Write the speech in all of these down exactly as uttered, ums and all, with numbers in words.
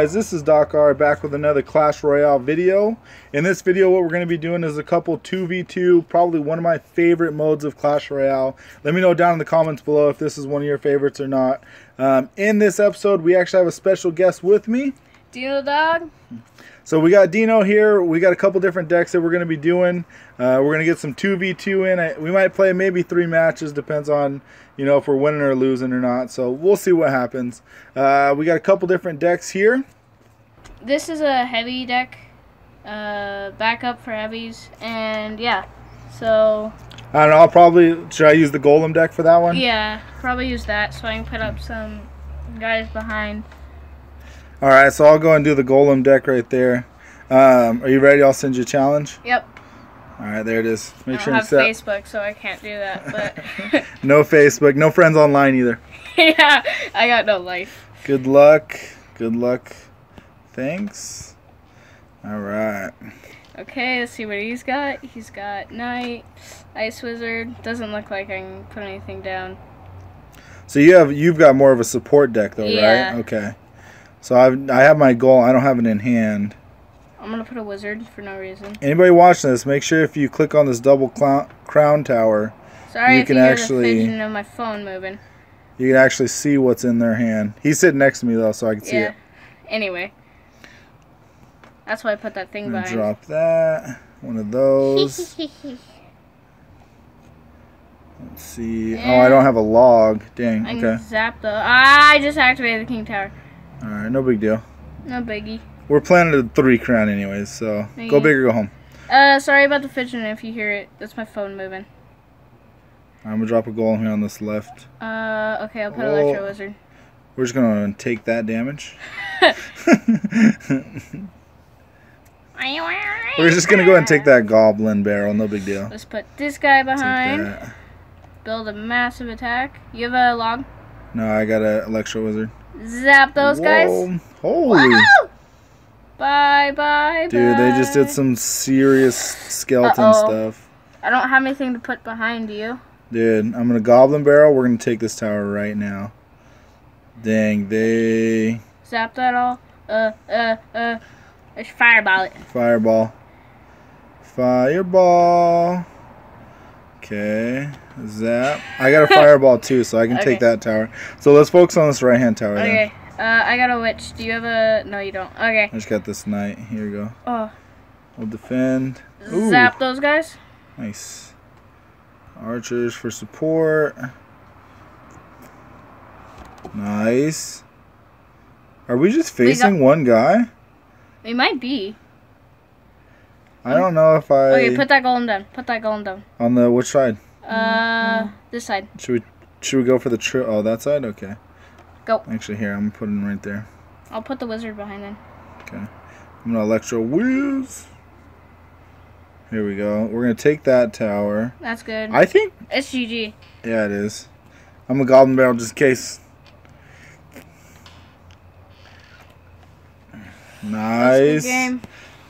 guys, this is Doc R back with another Clash Royale video. In this video, what we're going to be doing is a couple two v two, probably one of my favorite modes of Clash Royale. Let me know down in the comments below if this is one of your favorites or not. Um, in this episode, we actually have a special guest with me. Deano the Dawg. So we got Deano here. We got a couple different decks that we're going to be doing. Uh, we're going to get some two v two in. I, we might play maybe three matches. Depends on, you know, if we're winning or losing or not. So we'll see what happens. Uh, we got a couple different decks here. This is a heavy deck. Uh, backup for heavies. And, yeah. So... I don't know. I'll probably... Should I use the Golem deck for that one? Yeah. Probably use that so I can put up some guys behind. Alright, so I'll go and do the Golem deck right there. Um, are you ready? I'll send you a challenge. Yep. Alright, there it is. Make I don't sure have you set. Facebook, so I can't do that. But no Facebook, no friends online either. Yeah, I got no life. Good luck. Good luck. Thanks. Alright. Okay, let's see what he's got. He's got Knight, Ice Wizard. Doesn't look like I can put anything down. So you have, you've got more of a support deck though, yeah. Right? Okay. So I've, I have my goal. I don't have it in hand. I'm going to put a wizard for no reason. Anybody watching this, make sure if you click on this double crown tower, Sorry you if can you actually hear the of my phone moving. You can actually see what's in their hand. He's sitting next to me, though, so I can yeah. see it. Anyway. That's why I put that thing behind. Drop that. One of those. Let's see. And oh, I don't have a log. Dang. I okay. zap the... I just activated the king tower. Alright, no big deal. No biggie. We're planning a three crown anyways, so biggie. Go big or go home. Uh, sorry about the fidgeting if you hear it. That's my phone moving. I'm going to drop a golem here on this left. Uh, okay, I'll put oh. Electro Wizard. We're just going to take that damage. We're just going to go ahead and take that goblin barrel, no big deal. Let's put this guy behind. Build a massive attack. You have a log? No, I got an Electro Wizard. Zap those Whoa. guys. Holy. Whoa. Bye, bye, Dude, bye. They just did some serious skeleton uh -oh. stuff. I don't have anything to put behind you. Dude, I'm going to Goblin Barrel. We're going to take this tower right now. Dang, they... Zap that all. Uh, uh, uh. Let's fireball it. Fireball. Fireball. Okay, zap. I got a fireball too, so I can okay. take that tower. So let's focus on this right-hand tower. Okay, then. Uh, I got a witch. Do you have a... No, you don't. Okay. I just got this knight. Here we go. Oh. We'll defend. Ooh. Zap those guys. Nice. Archers for support. Nice. Are we just facing we got... one guy? We might be. I don't know if I... Okay, put that golem down. Put that golem down. On the... Which side? Uh, this side. Should we Should we go for the... Tri oh, that side? Okay. Go. Actually, here. I'm going to put him right there. I'll put the wizard behind him. Okay. I'm going to electro whiz. Here we go. We're going to take that tower. That's good. I think... It's G G. Yeah, it is. I'm a goblin barrel just in case. Nice. That's a good game.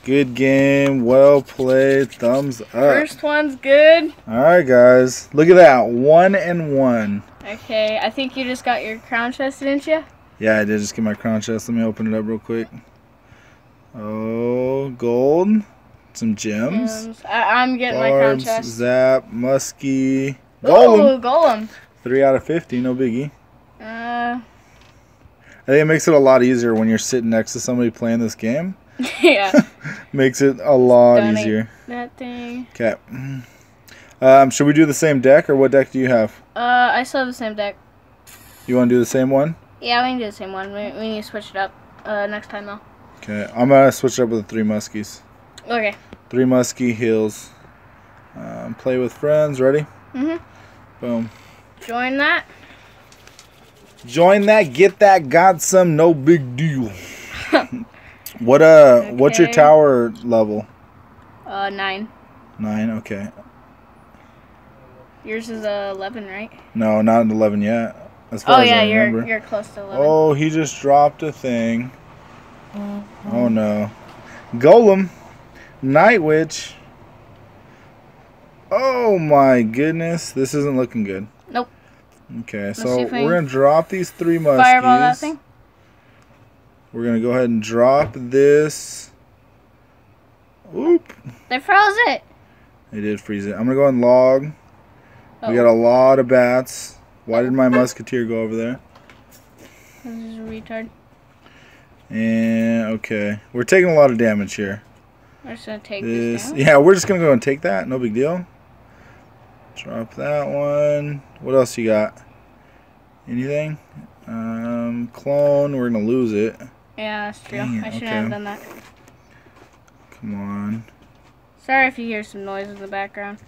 Good game, well played, thumbs up. First one's good. All right, guys, look at that, one and one. Okay, I think you just got your crown chest, didn't you? Yeah, I did just get my crown chest. Let me open it up real quick. Oh, gold, some gems. gems. I I'm getting Barbs, my crown chest. Zap, muskie, golem. Ooh, golem. Three out of fifty, no biggie. Uh. I think it makes it a lot easier when you're sitting next to somebody playing this game. Yeah. Makes it a lot Donate easier. That thing. Okay. Um, should we do the same deck, or what deck do you have? Uh, I still have the same deck. You want to do the same one? Yeah, we can do the same one. We, we need to switch it up uh, next time, though. Okay. I'm going to switch it up with the three muskies. Okay. Three muskie heals. Um, play with friends. Ready? Mm-hmm. Boom. Join that. Join that. Get that. Got some. No big deal. What uh? Okay. What's your tower level? Uh, nine. Nine. Okay. Yours is uh, eleven, right? No, not an eleven yet. As far oh as yeah, I you're remember. you're close to eleven. Oh, he just dropped a thing. Mm-hmm. Oh no, Golem, Night Witch. Oh my goodness, this isn't looking good. Nope. Okay, Let's so we're gonna drop these three muskies. Fireball that thing. We're gonna go ahead and drop this. Oop. They froze it. They did freeze it. I'm gonna go and log. Oh. We got a lot of bats. Why did my musketeer go over there? This is a retard. And okay, we're taking a lot of damage here. We're just gonna take this. this yeah, we're just gonna go and take that. No big deal. Drop that one. What else you got? Anything? Um, clone. We're gonna lose it. Yeah, that's true. Damn, I shouldn't okay. have done that. Come on. Sorry if you hear some noise in the background.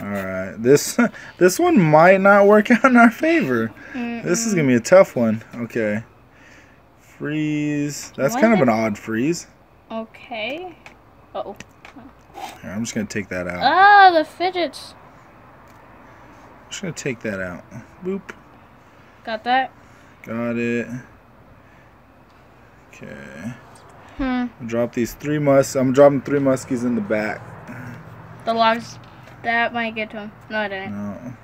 Alright, this this one might not work out in our favor. Mm-mm. This is going to be a tough one. Okay. Freeze. That's what kind of an odd freeze. Okay. Uh-oh. Here, I'm just going to take that out. Ah, the fidgets. I'm just going to take that out. Boop. Got that? Got it. Okay. Hmm. Drop these three mus. I'm dropping three muskies in the back. The logs. That might get to him. No, I didn't. No.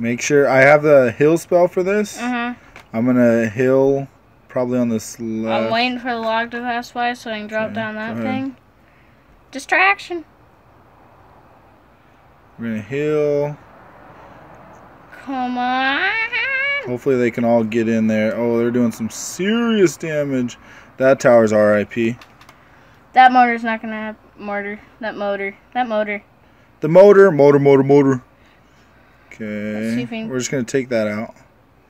Make sure I have the heal spell for this. Uh huh. I'm gonna heal probably on this left. I'm waiting for the log to pass by so I can drop okay. down that Go thing. Ahead. Distraction. We're gonna heal. Come on. Hopefully they can all get in there. Oh, they're doing some serious damage. That tower's R I P. That motor's not gonna have mortar. That motor. That motor. The motor. Motor, motor, motor. Okay. Can... We're just going to take that out.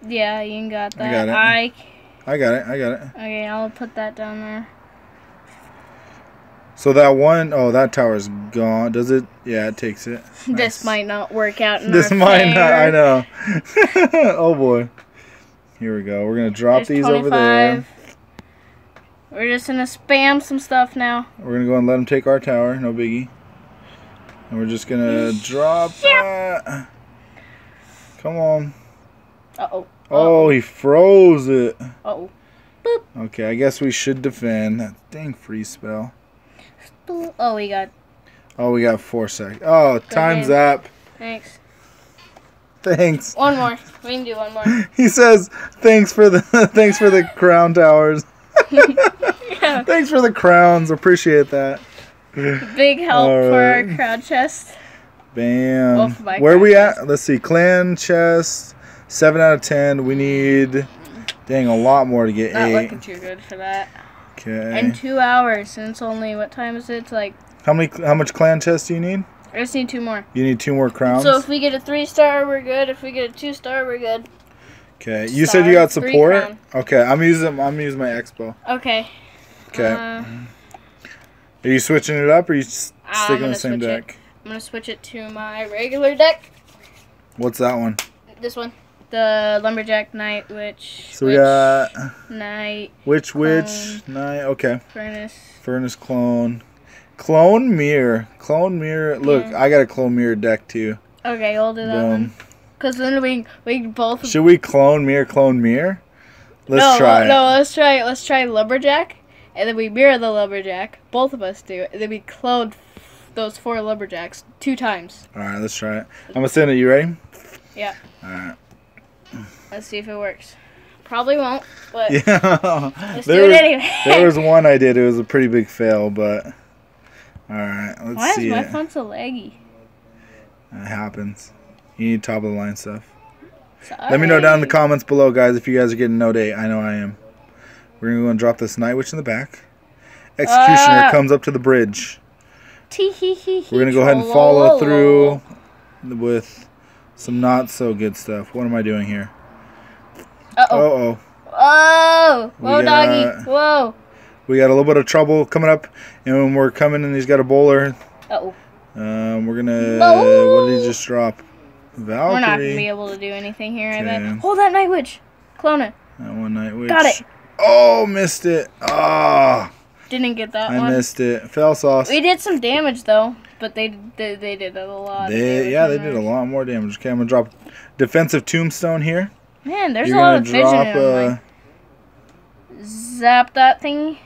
Yeah, you got that. I got it. I... I got it. I got it. Okay, I'll put that down there. So that one, oh, that tower's gone. Does it? Yeah, it takes it. Nice. This might not work out in This might favor. not. I know. Oh, boy. Here we go. We're going to drop There's these twenty-five. Over there. We're just going to spam some stuff now. We're going to go and let them take our tower. No biggie. And we're just gonna drop yeah. that. Come on. Uh oh. Uh oh. Oh, he froze it. Uh oh. Boop. Okay, I guess we should defend that dang freeze spell. Oh, we got. Oh, we got four seconds. Oh, Go time's ahead. up. Thanks. Thanks. One more. We can do one more. He says, "Thanks for the thanks for the crown towers. yeah. Thanks for the crowns. Appreciate that." Big help right. for our crowd chest. Bam. Where are we chest. at? Let's see. Clan chest. seven out of ten. We need, dang, a lot more to get Not eight. Not looking too good for that. Okay. And two hours. And it's only, what time is it? It's like. How many? How much clan chest do you need? I just need two more. You need two more crowns? So if we get a three star, we're good. If we get a two star, we're good. Okay. You star, said you got support? Okay. I'm using, I'm using my expo. Okay. Okay. Uh, Are you switching it up or are you sticking on the same deck? It. I'm going to switch it to my regular deck. What's that one? This one. The Lumberjack Knight, Witch. So we witch, got... Knight. Witch, clone, Witch, Knight. Okay. Furnace. Furnace, Clone. Clone, Mirror. Clone, Mirror. Look, yeah. I got a Clone, Mirror deck too. Okay, we'll do that Boom. one. Because then we, we both... Should we Clone, Mirror, Clone, Mirror? Let's no, try it. No, let's try, let's try Lumberjack. And then we mirror the lumberjack. Both of us do. And then we clone those four lumberjacks two times. All right, let's try it. I'm going to send it. You ready? Yeah. All right. Let's see if it works. Probably won't, but yeah. let's there do was, it anyway. There was one I did. It was a pretty big fail, but all right. Let's Why see Why is my it. phone so laggy? It happens. You need top of the line stuff. Sorry. Let me know down in the comments below, guys, if you guys are getting no date. I know I am. We're going to go and drop this Night Witch in the back. Executioner uh, comes up to the bridge. Tee hee hee hee. We're going to go ahead and follow through with some not so good stuff. What am I doing here? Uh-oh. Uh-oh. Oh. Whoa, doggy. Whoa. We got a little bit of trouble coming up. And when we're coming and he's got a bowler. Uh-oh. Um, we're going to... No. What did he just drop? Valkyrie. We're not going to be able to do anything here, okay. I bet. Hold that Night Witch. Clone it. That one Night Witch. Got it. Oh, missed it. Ah. Didn't get that I one. I missed it. Fail sauce. We did some damage, though, but they they, they did a lot. They, yeah, they did a lot more damage. Okay, I'm going to drop defensive tombstone here. Man, there's You're a lot of vision drop, in them. Like, zap that thingy.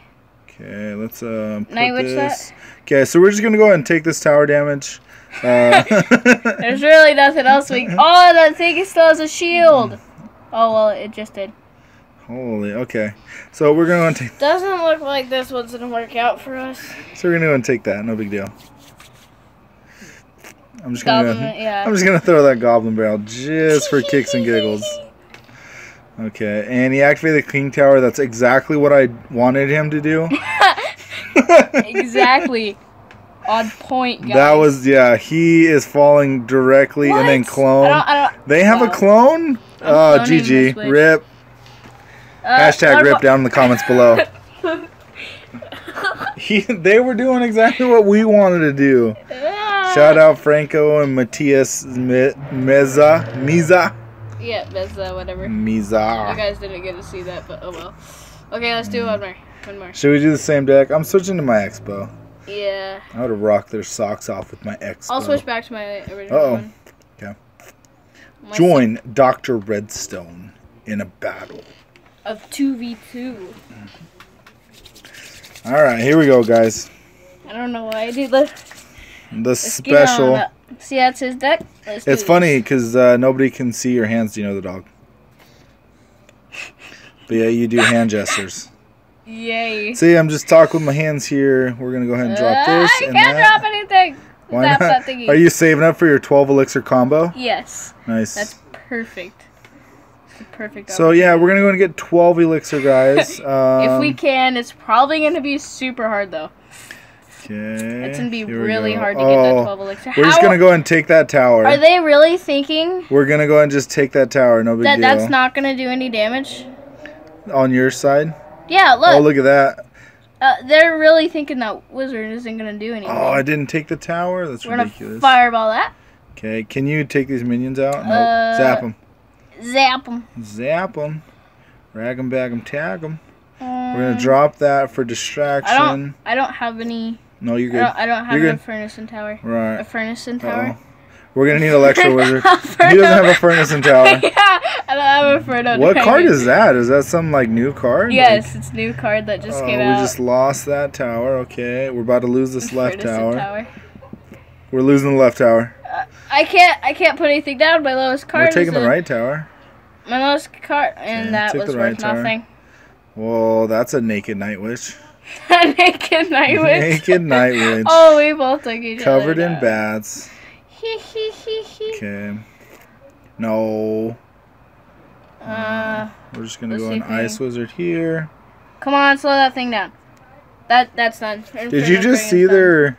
Okay, let's uh, put Night Witch this. That? Okay, so we're just going to go ahead and take this tower damage. Uh, there's really nothing else we... Oh, that thing still has a shield. Oh, well, it just did. Holy, okay. So we're going to take... Doesn't look like this one's going to work out for us. So we're going to take that. No big deal. I'm just going to yeah. I'm just going to throw that goblin barrel just for kicks and giggles. Okay, and he activated the king tower. That's exactly what I wanted him to do. Exactly. On point, guys. That was, yeah, he is falling directly what? and then clone. I don't, I don't, they have no. a clone? Oh, G G. Rip. Uh, Hashtag rip down in the comments below. he, they were doing exactly what we wanted to do. Yeah. Shout out Franco and Matias Me Meza. Meza? Yeah, Meza, whatever. Meza. You guys didn't get to see that, but oh well. Okay, let's do mm. one more. One more. Should we do the same deck? I'm switching to my Expo. Yeah. I would have rocked their socks off with my Expo. I'll switch back to my original uh -oh. one. Okay. My Join Doctor Redstone in a battle. Of two v two. Alright, here we go, guys. I don't know why I did that. The special. See, that's his deck? Let's it's funny because uh, nobody can see your hands, Deano the Dawg. But yeah, you do hand gestures. Yay. See, I'm just talking with my hands here. We're going to go ahead and drop uh, this. I and can't that. drop anything. Why not? That thingy. Are you saving up for your twelve elixir combo? Yes. Nice. That's perfect. Perfect. So yeah, we're gonna go and get twelve elixir, guys. Um, if we can, it's probably gonna be super hard though. Okay. It's gonna be really go. hard to oh, get that twelve elixir. We're How? just gonna go and take that tower. Are they really thinking? We're gonna go and just take that tower. No big that, deal. That's not gonna do any damage. On your side? Yeah. Look. Oh, look at that. Uh, they're really thinking that wizard isn't gonna do anything. Oh, I didn't take the tower. That's we're ridiculous. Gonna fireball that. Okay. Can you take these minions out? No. Uh, Zap them. Zap them. Zap them. Rag them, bag them, tag them. Um, We're going to drop that for distraction. I don't, I don't have any. No, you're good. I don't, I don't have you're a good. furnace and tower. Right. A furnace and tower. Uh-oh. We're going to need a lecture wizard. He doesn't have a furnace and tower. Yeah, I don't have a furnace What tower. card is that? Is that some like new card? Yes, like, it's a new card that just uh, came out. We just lost that tower. Okay. We're about to lose this left tower. tower. We're losing the left tower. Uh, I can't I can't put anything down. My lowest card We're taking is the right tower. My lowest card, and yeah, that was right worth tower. nothing. Well, that's a naked night witch. A naked night witch. Naked night witch. Oh, we both took each Covered other. Covered in bats. He he he he. Okay. No. Uh, uh, we're just gonna go an ice you. wizard here. Come on, slow that thing down. That that's done. I'm Did you just see their? Done.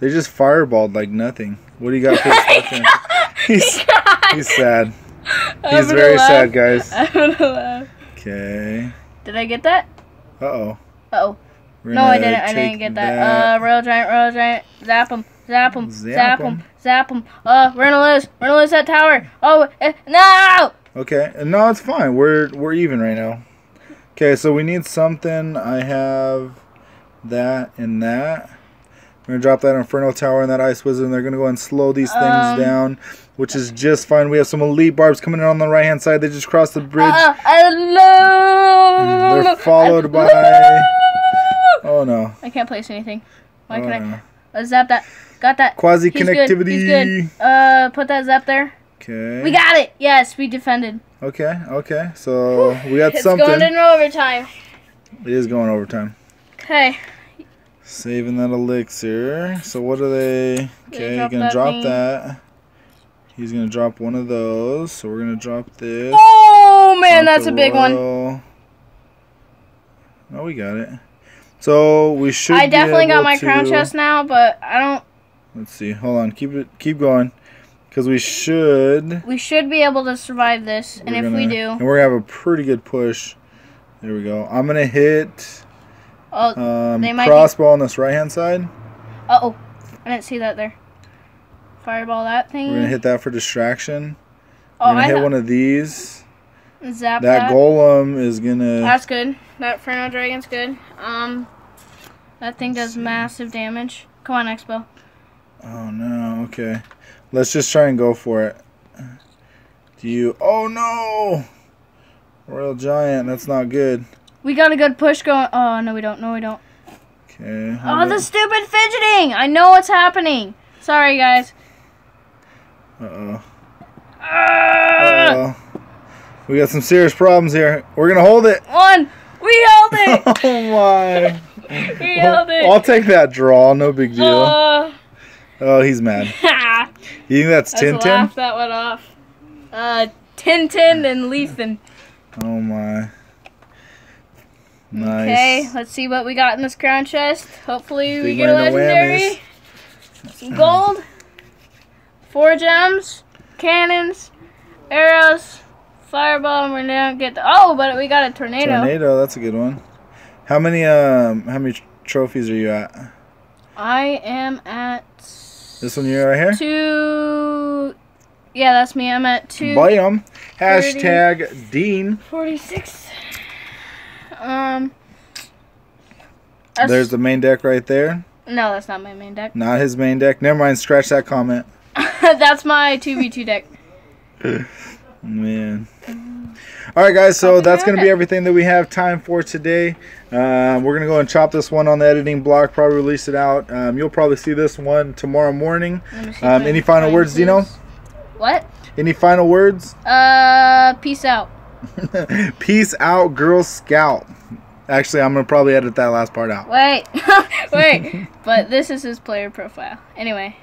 They just fireballed like nothing. What do you got for his he's, he's sad. He's very laugh. sad, guys. I'm gonna laugh. Okay. Did I get that? Uh-oh. Uh-oh. No, I didn't. I didn't get that. that. Uh, Royal Giant, Royal Giant. Zap him. Zap him. Zap him. Zap him. Uh, we're gonna lose. We're gonna lose that tower. Oh, eh, no! Okay. No, it's fine. We're, we're even right now. Okay, so we need something. I have that and that. We're going to drop that Inferno Tower and that Ice Wizard, and they're going to go and slow these things um, down, which is just fine. We have some Elite Barbs coming in on the right-hand side. They just crossed the bridge. Uh, hello. They're followed hello. by... Oh, no. I can't place anything. Why oh, can I? No. Let's zap that. Got that. Quasi-connectivity. He's good. He's good. Uh, put that zap there. Okay. We got it. Yes, we defended. Okay, okay. So we got it's something. It's going in overtime. It is going overtime. Okay. Saving that elixir. So what are they? Okay, yeah, gonna drop thing. that. He's gonna drop one of those. So we're gonna drop this. Oh man, drop that's a big royal. one. Oh, we got it. So we should. I definitely be able got my to... crown chest now, but I don't. Let's see. Hold on. Keep it. Keep going. Because we should. We should be able to survive this, and if gonna... we do, and we're gonna have a pretty good push. There we go. I'm gonna hit. Oh, um, they might crossbow on this right-hand side. Uh-oh. I didn't see that there. Fireball that thing. We're going to hit that for distraction. Oh, We're going to hit one of these. Zap that. That golem is going to... That's good. That Inferno Dragon's good. Um, That thing does massive damage. Come on, Expo. Oh, no. Okay. Let's just try and go for it. Do you... Oh, no! Royal Giant. That's not good. We got a good push going. Oh, no, we don't. No, we don't. Okay. Oh, about... the stupid fidgeting. I know what's happening. Sorry, guys. Uh-oh. Uh-oh. We got some serious problems here. We're gonna hold it. One. We held it. Oh my. We held it. I'll take that draw. No big deal. Uh, oh, he's mad. You think that's Tintin? Laugh that one off. Uh, Tintin and Leafin. Oh my. Nice. Okay, let's see what we got in this crown chest. Hopefully we get a legendary. Some gold. Four gems. Cannons. Arrows. Fireball, and we don't get the oh, but we got a tornado. Tornado, that's a good one. How many um how many trophies are you at? I am at this one you're right here? Two. Yeah, that's me. I'm at two. Bam. Hashtag Dean. forty-six. Um. There's the main deck right there. No, that's not my main deck. Not his main deck. Never mind. Scratch that comment. That's my two v two deck. Man. All right, guys. So that's going to be everything that we have time for today. Uh, we're going to go and chop this one on the editing block. Probably release it out. Um, you'll probably see this one tomorrow morning. Um, any final words, Deano? What? Any final words? Uh, peace out. Peace out, Girl Scout. Actually, I'm going to probably edit that last part out. Wait. Wait. But this is his player profile. Anyway.